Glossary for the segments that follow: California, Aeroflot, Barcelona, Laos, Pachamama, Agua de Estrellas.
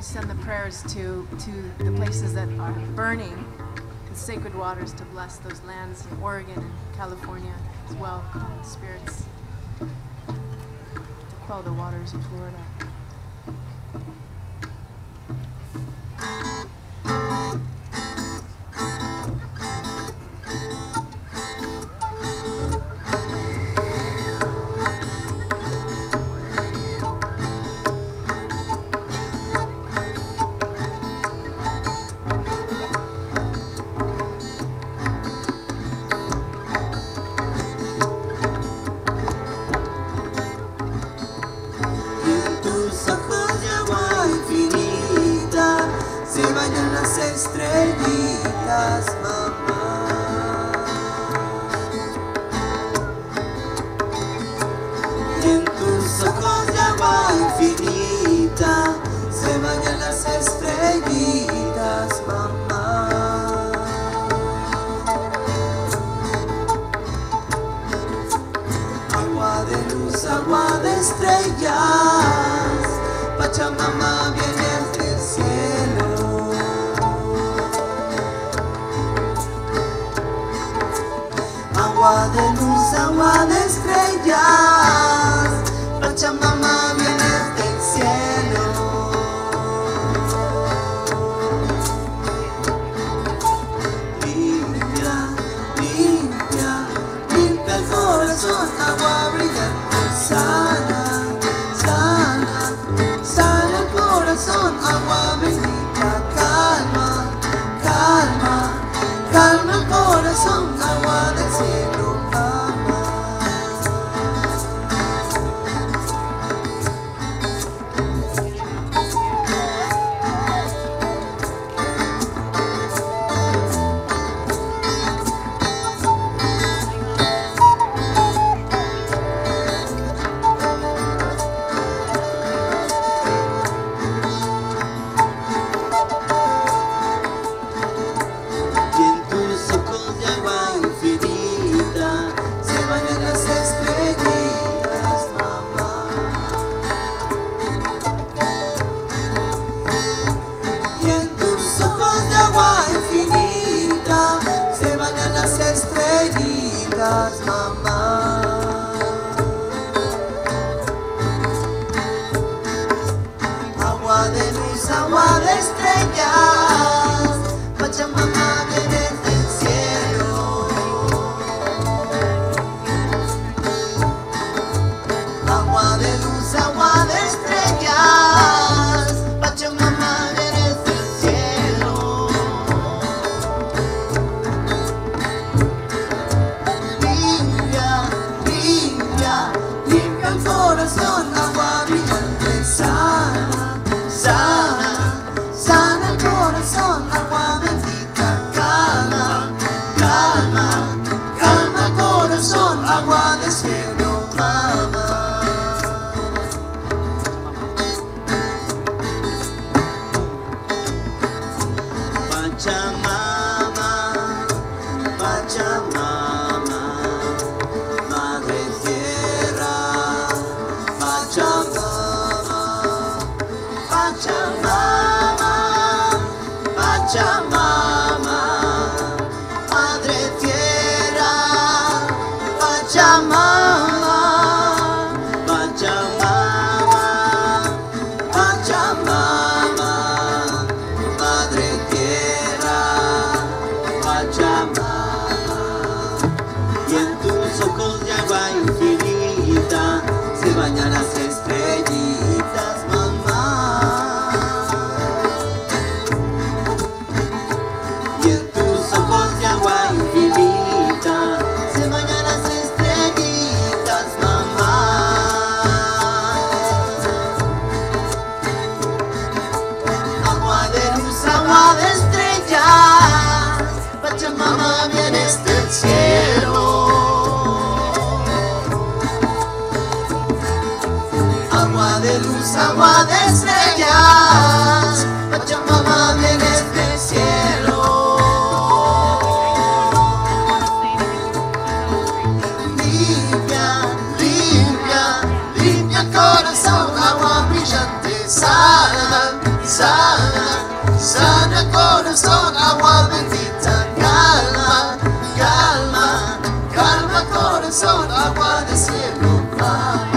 we send the prayers to the places that are burning, the sacred waters, to bless those lands in Oregon and California as well, spirits, to quell the waters of Florida. Estrellitas, mamá, en tus ojos de agua infinita se bañan las estrellitas, mamá. Agua de luz, agua de estrellas, Pachamama vienes del cielo. Agua de luz, agua de estrellas, Pachamama vienes del cielo. Limpia, limpia, limpia el corazón, agua brillante, sana, sana, sana el corazón, agua bendita, calma, calma, calma el corazón, agua del cielo. Mamá, agua de luz, agua de estrellas, Pachamama vienes del cielo. Agua de luz, agua de estrellas, Pachamama vienes del cielo. Pachamama, Pachamama, Madre Tierra, Pachamama, Pachamama, Pachamama, Madre Tierra, Pachamama, Pachamama, Pachamama. Las estrellitas, mamá, y en tus ojos de agua infinita se bañan las estrellitas, mamá. Agua de luz, agua de estrellas, Pachamama vienes del cielo. Agua de luz, agua de estrellas, Pachamama vienes del cielo. Limpia, limpia, limpia el corazón, agua brillante, sana, sana, sana corazón, agua bendita, calma, calma, calma corazón, agua de cielo, calma.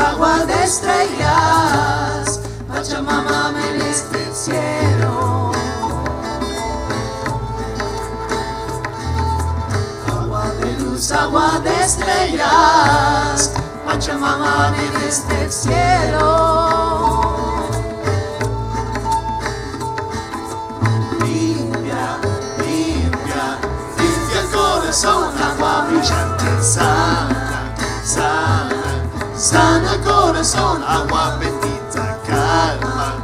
Agua de estrellas, Pachamama me les hicieron. Agua de luz, agua de estrellas, Pachamama me les hicieron. Limpia, limpia, limpia el corazón, agua brillante, sana, sana. Sana corazón, agua bendita, calma,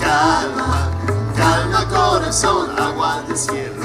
calma, calma corazón, agua de cielo.